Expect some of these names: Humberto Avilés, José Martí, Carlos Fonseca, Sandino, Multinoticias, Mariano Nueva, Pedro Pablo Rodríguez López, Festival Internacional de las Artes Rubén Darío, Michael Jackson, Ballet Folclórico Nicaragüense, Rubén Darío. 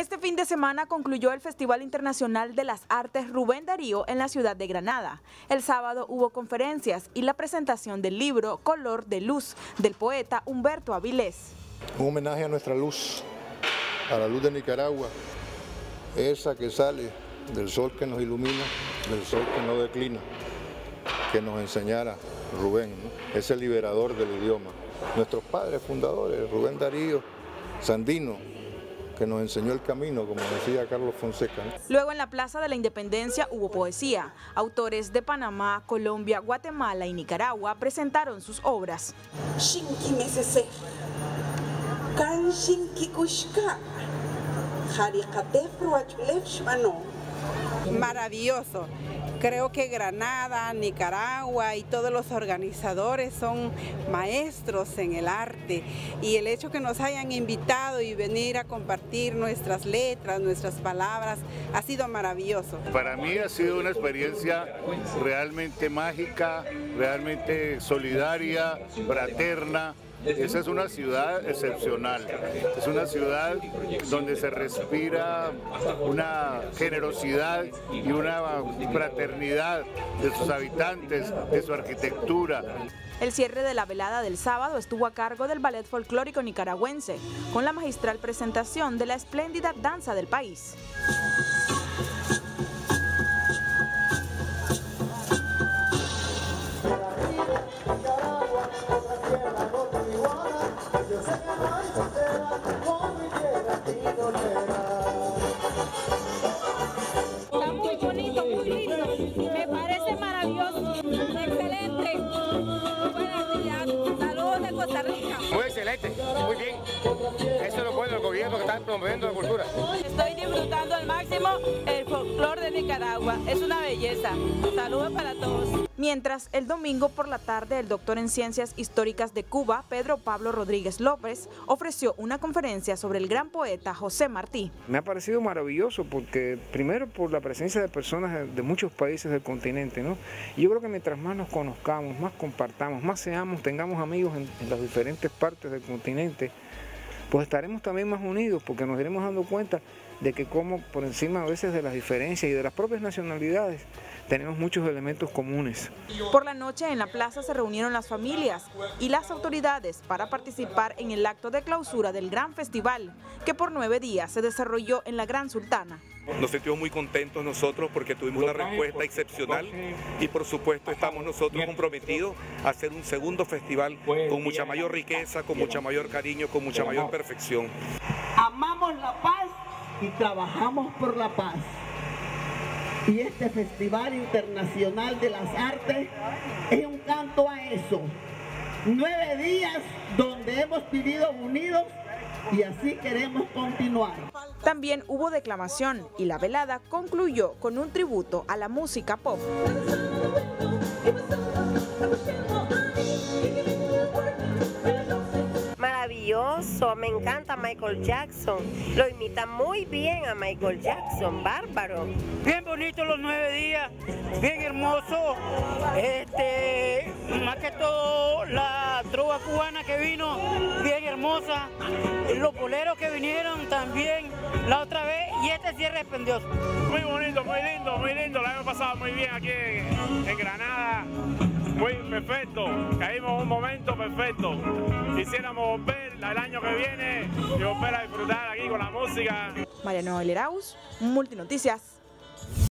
Este fin de semana concluyó el Festival Internacional de las Artes Rubén Darío en la ciudad de Granada. El sábado hubo conferencias y la presentación del libro Color de Luz, del poeta Humberto Avilés. Un homenaje a nuestra luz, a la luz de Nicaragua, esa que sale del sol que nos ilumina, del sol que no declina, que nos enseñara Rubén, ¿no? Ese liberador del idioma. Nuestros padres fundadores, Rubén Darío, Sandino, que nos enseñó el camino, como decía Carlos Fonseca, ¿no? Luego en la Plaza de la Independencia hubo poesía. Autores de Panamá, Colombia, Guatemala y Nicaragua presentaron sus obras. Maravilloso. Creo que Granada, Nicaragua y todos los organizadores son maestros en el arte, y el hecho que nos hayan invitado y venir a compartir nuestras letras, nuestras palabras, ha sido maravilloso. Para mí ha sido una experiencia realmente mágica, realmente solidaria, fraterna. Esa es una ciudad excepcional, es una ciudad donde se respira una generosidad y una fraternidad de sus habitantes, de su arquitectura. El cierre de la velada del sábado estuvo a cargo del Ballet Folclórico Nicaragüense, con la magistral presentación de la espléndida danza del país. Muy bien, eso es lo bueno del gobierno, que están promoviendo la cultura. Estoy disfrutando al máximo el folclore de Nicaragua, es una belleza. Saludos para todos. Mientras, el domingo por la tarde, el doctor en Ciencias Históricas de Cuba, Pedro Pablo Rodríguez López, ofreció una conferencia sobre el gran poeta José Martí. Me ha parecido maravilloso porque, primero, por la presencia de personas de muchos países del continente, ¿no? Y yo creo que mientras más nos conozcamos, más compartamos, más seamos, tengamos amigos en las diferentes partes del continente, pues estaremos también más unidos, porque nos iremos dando cuenta de que, como por encima a veces de las diferencias y de las propias nacionalidades, tenemos muchos elementos comunes. Por la noche en la plaza se reunieron las familias y las autoridades para participar en el acto de clausura del gran festival, que por 9 días se desarrolló en la Gran Sultana. Nos sentimos muy contentos nosotros porque tuvimos una respuesta excepcional, y por supuesto estamos nosotros comprometidos a hacer un segundo festival con mucha mayor riqueza, con mucha mayor cariño, con mucha mayor perfección. Amamos la paz y trabajamos por la paz. Y este Festival Internacional de las Artes es un canto a eso. 9 días donde hemos vivido unidos, y así queremos continuar. También hubo declamación y la velada concluyó con un tributo a la música pop. Maravilloso, me encanta Michael Jackson, lo imita muy bien a Michael Jackson, bárbaro. Bien bonito los 9 días, bien hermoso, más que todo la trova cubana que vino, bien hermosa, los boleros que vinieron también la otra vez, y este cierre esplendioso. Muy bonito, muy lindo, muy lindo, la hemos pasado muy bien aquí en Granada. Muy perfecto, caímos un momento perfecto. Quisiéramos volver el año que viene y volver a disfrutar aquí con la música. Mariano Nueva, Multinoticias.